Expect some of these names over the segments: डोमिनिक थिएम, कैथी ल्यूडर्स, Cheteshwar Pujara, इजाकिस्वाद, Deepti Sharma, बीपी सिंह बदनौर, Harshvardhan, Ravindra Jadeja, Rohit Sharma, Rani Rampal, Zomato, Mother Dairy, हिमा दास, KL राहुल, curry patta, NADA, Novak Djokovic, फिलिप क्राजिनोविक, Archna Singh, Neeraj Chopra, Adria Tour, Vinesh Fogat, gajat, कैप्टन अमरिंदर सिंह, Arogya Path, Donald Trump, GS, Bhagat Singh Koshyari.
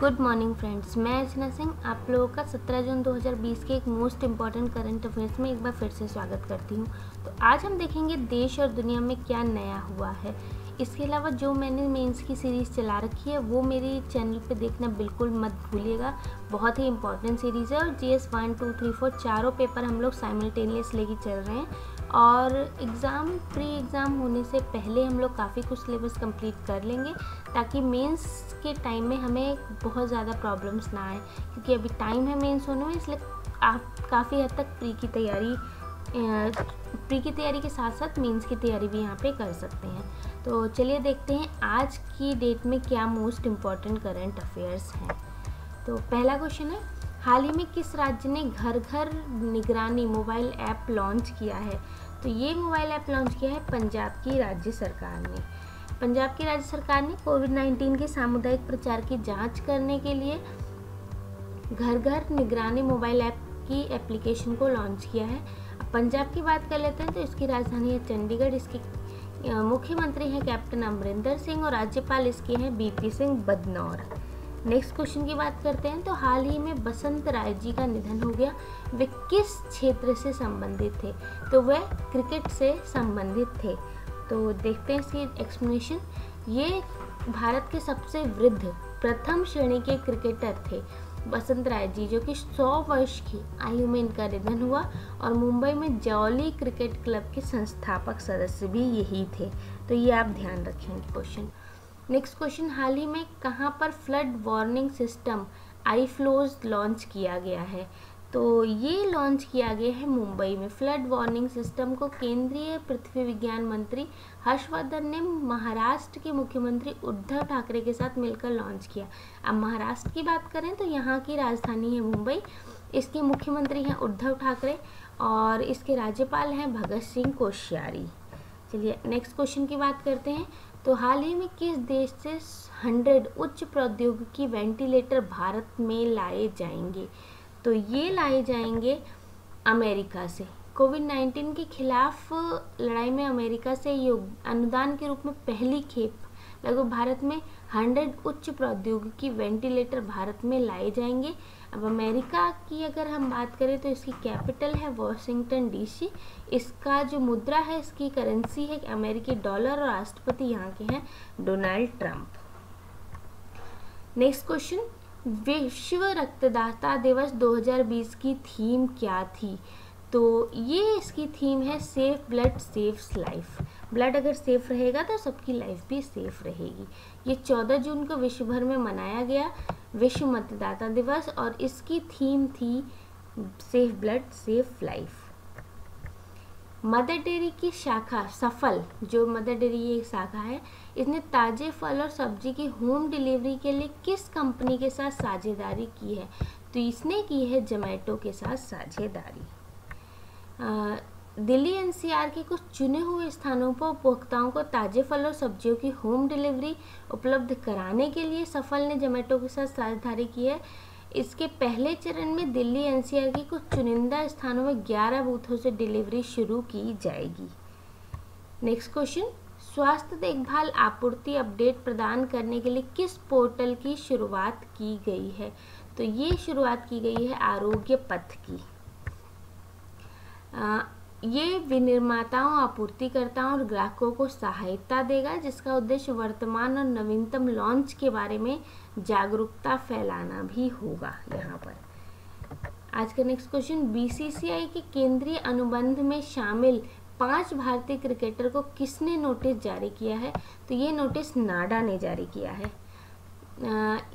Good morning friends, मैं अर्चना सिंह आप लोगों का 17 जून 2020 के एक मोस्ट इम्पॉर्टेंट करंट अफेयर्स में एक बार फिर से स्वागत करती हूँ। तो आज हम देखेंगे देश और दुनिया में क्या नया हुआ है। इसके अलावा जो मैंने मेंस की सीरीज़ चला रखी है वो मेरे चैनल पे देखना बिल्कुल मत भूलिएगा, बहुत ही इंपॉर्टेंट सीरीज़ है। और GS 1, 2, 3, 4 चारों पेपर हम लोग साइमल्टेनियस लेके चल रहे हैं और प्री एग्ज़ाम होने से पहले हम लोग काफ़ी कुछ सिलेबस कंप्लीट कर लेंगे ताकि मेंस के टाइम में हमें बहुत ज़्यादा प्रॉब्लम्स ना आए, क्योंकि अभी टाइम है मेंस होने में, इसलिए आप काफ़ी हद तक प्री की तैयारी के साथ साथ मेंस की तैयारी भी यहाँ पे कर सकते हैं। तो चलिए देखते हैं आज की डेट में क्या मोस्ट इम्पॉर्टेंट करंट अफेयर्स हैं। तो पहला क्वेश्चन है, हाल ही में किस राज्य ने घर घर निगरानी मोबाइल ऐप लॉन्च किया है? तो ये मोबाइल ऐप लॉन्च किया है पंजाब की राज्य सरकार ने। पंजाब की राज्य सरकार ने कोविड-19 के सामुदायिक प्रचार की जांच करने के लिए घर घर निगरानी मोबाइल ऐप की एप्लीकेशन को लॉन्च किया है। अब पंजाब की बात कर लेते हैं तो इसकी राजधानी है चंडीगढ़, इसकी मुख्यमंत्री हैं कैप्टन अमरिंदर सिंह और राज्यपाल इसके हैं बीपी सिंह बदनौर। Next question की बात करते हैं तो हाल ही में बसंत राय जी का निधन हो गया, वे किस क्षेत्र से संबंधित थे? तो वे क्रिकेट से संबंधित थे। तो देखते हैं इसकी एक्सप्लेनेशन। ये भारत के सबसे वृद्ध प्रथम श्रेणी के क्रिकेटर थे बसंत राय जी, जो कि 100 वर्ष की आयु में इनका निधन हुआ और मुंबई में जॉली क्रिकेट क्लब के संस्थापक सदस्य भी यही थे। तो ये आप ध्यान रखेंगे क्वेश्चन। नेक्स्ट क्वेश्चन, हाल ही में कहां पर flood warning system IFLOWS launch किया गया है? तो ये लॉन्च किया गया है मुंबई में। फ्लड वार्निंग सिस्टम को केंद्रीय पृथ्वी विज्ञान मंत्री हर्षवर्धन ने महाराष्ट्र के मुख्यमंत्री उद्धव ठाकरे के साथ मिलकर लॉन्च किया। अब महाराष्ट्र की बात करें तो यहाँ की राजधानी है मुंबई, इसके मुख्यमंत्री हैं उद्धव ठाकरे और इसके राज्यपाल हैं भगत सिंह कोश्यारी। चलिए नेक्स्ट क्वेश्चन की बात करते हैं तो हाल ही में किस देश से 100 उच्च प्रौद्योगिकी वेंटिलेटर भारत में लाए जाएंगे? तो ये लाए जाएंगे अमेरिका से। कोविड-19 के खिलाफ लड़ाई में अमेरिका से अनुदान के रूप में पहली खेप लगभग भारत में 100 उच्च प्रौद्योगिकी वेंटिलेटर भारत में लाए जाएंगे। अब अमेरिका की अगर हम बात करें तो इसकी कैपिटल है वॉशिंगटन DC, इसका जो मुद्रा है इसकी करेंसी है अमेरिकी डॉलर और राष्ट्रपति यहाँ के हैं डोनाल्ड ट्रंप। नेक्स्ट क्वेश्चन, विश्व रक्तदाता दिवस 2020 की थीम क्या थी? तो ये इसकी थीम है safe blood saves life. Blood अगर सेफ रहेगा तो सबकी लाइफ भी सेफ रहेगी। ये 14 जून को विश्व भर में मनाया गया विश्व मतदाता दिवस और इसकी थीम थी safe blood safe life. Mother Dairy की शाखा सफल, जो मदर डेयरी ये एक शाखा है, इसने ताज़े फल और सब्जी की होम डिलीवरी के लिए किस कंपनी के साथ साझेदारी की है? तो इसने की है जोमैटो के साथ साझेदारी। दिल्ली NCR के कुछ चुने हुए स्थानों पर उपभोक्ताओं को ताज़े फल और सब्जियों की होम डिलीवरी उपलब्ध कराने के लिए सफल ने जोमैटो के साथ साझेदारी की है। इसके पहले चरण में दिल्ली NCR के कुछ चुनिंदा स्थानों में 11 बूथों से डिलीवरी शुरू की जाएगी। नेक्स्ट क्वेश्चन, स्वास्थ्य देखभाल आपूर्ति अपडेट प्रदान करने के लिए किस पोर्टल की शुरुआत की गई है? तो ये शुरुआत की गई है आरोग्य पथ की। ये विनिर्माताओं, आपूर्तिकर्ताओं और ग्राहकों को सहायता देगा, जिसका उद्देश्य वर्तमान और नवीनतम लॉन्च के बारे में जागरूकता फैलाना भी होगा यहाँ पर। आज का नेक्स्ट क्वेश्चन, BCCI के केंद्रीय अनुबंध में शामिल 5 भारतीय क्रिकेटर को किसने नोटिस जारी किया है? तो ये नोटिस NADA ने जारी किया है।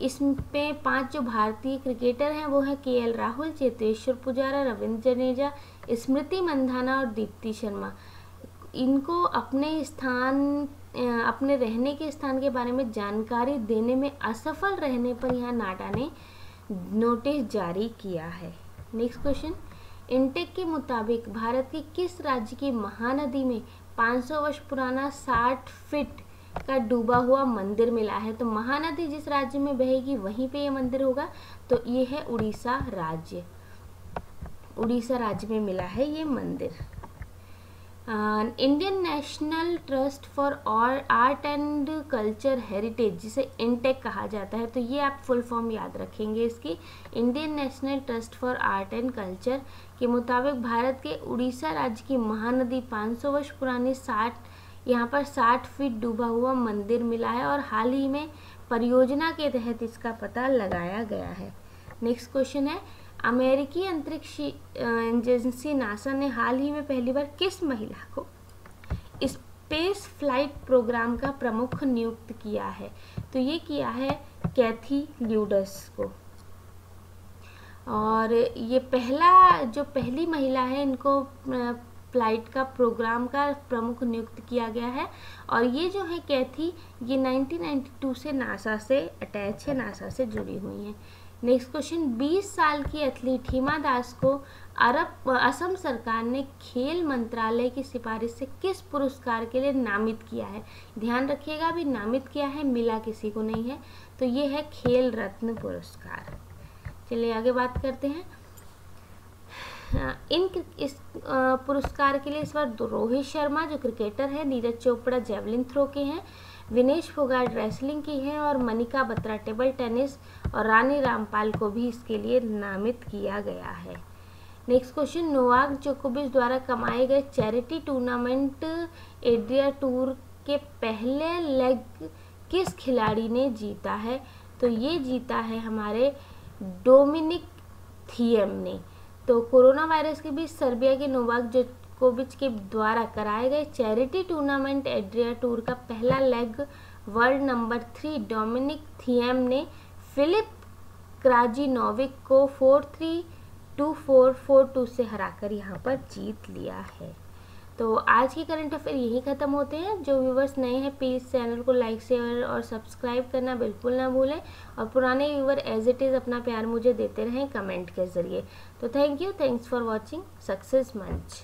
इसमें 5 जो भारतीय क्रिकेटर हैं वो है KL राहुल, चेतेश्वर पुजारा, रविंद्र जडेजा, स्मृति मंधाना और दीप्ति शर्मा। इनको अपने रहने के स्थान के बारे में जानकारी देने में असफल रहने पर यहाँ NADA ने नोटिस जारी किया है। नेक्स्ट क्वेश्चन, इंटेक के मुताबिक भारत के किस राज्य की महानदी में 500 वर्ष पुराना 60 फीट का डूबा हुआ मंदिर मिला है? तो महानदी जिस राज्य में बहेगी वहीं पे ये मंदिर होगा। तो ये है उड़ीसा राज्य, उड़ीसा राज्य में मिला है ये मंदिर। Indian National Trust for Art and Culture Heritage जिसे इंटेक कहा जाता है, तो ये आप फुल फॉर्म याद रखेंगे इसकी। Indian National Trust for Art and Culture के मुताबिक भारत के उड़ीसा राज्य की महानदी 500 वर्ष पुरानी 60 फीट डूबा हुआ मंदिर मिला है और हाल ही में परियोजना के तहत इसका पता लगाया गया है। नेक्स्ट क्वेश्चन है, अमेरिकी अंतरिक्ष एजेंसी नासा ने हाल ही में पहली बार किस महिला को स्पेस फ्लाइट प्रोग्राम का प्रमुख नियुक्त किया है? तो ये किया है कैथी ल्यूडर्स को। और ये पहली महिला है, इनको फ्लाइट का प्रोग्राम का प्रमुख नियुक्त किया गया है। और ये जो है कैथी, ये 1992 से नासा से अटैच है, नासा से जुड़ी हुई हैं। नेक्स्ट क्वेश्चन, 20 साल की एथलीट हिमा दास को असम सरकार ने खेल मंत्रालय की सिफारिश से किस पुरस्कार के लिए नामित किया है? ध्यान रखिएगा, अभी नामित किया है, मिला किसी को नहीं है। तो ये है खेल रत्न पुरस्कार। चलिए आगे बात करते हैं। इस पुरस्कार के लिए इस बार रोहित शर्मा जो क्रिकेटर है, नीरज चोपड़ा जेवलिन थ्रो के हैं, विनेश फोगाट रेसलिंग की हैं और मोनिका बत्रा टेबल टेनिस और रानी रामपाल को भी इसके लिए नामित किया गया है। नेक्स्ट क्वेश्चन, नोवाक जोकोविच द्वारा कमाए गए चैरिटी टूर्नामेंट एड्रिया टूर के पहले लेग किस खिलाड़ी ने जीता है? तो ये जीता है हमारे डोमिनिक थिएम ने। तो कोरोना वायरस के बीच सर्बिया के नोवाक जोकोविच के द्वारा कराए गए चैरिटी टूर्नामेंट एड्रिया टूर का पहला leg world number 3 डोमिनिक थिएम ने फिलिप क्राजिनोविक को 4-3, 2-4, 4-2 से हराकर यहाँ पर जीत लिया है। तो आज के करंट अफेयर यही ख़त्म होते हैं। जो व्यूवर्स नए हैं प्लीज़ चैनल को लाइक शेयर और सब्सक्राइब करना बिल्कुल ना भूलें, और पुराने व्यूवर एज इट इज़ अपना प्यार मुझे देते रहें कमेंट के ज़रिए। तो thank you, thanks for watching success मंच।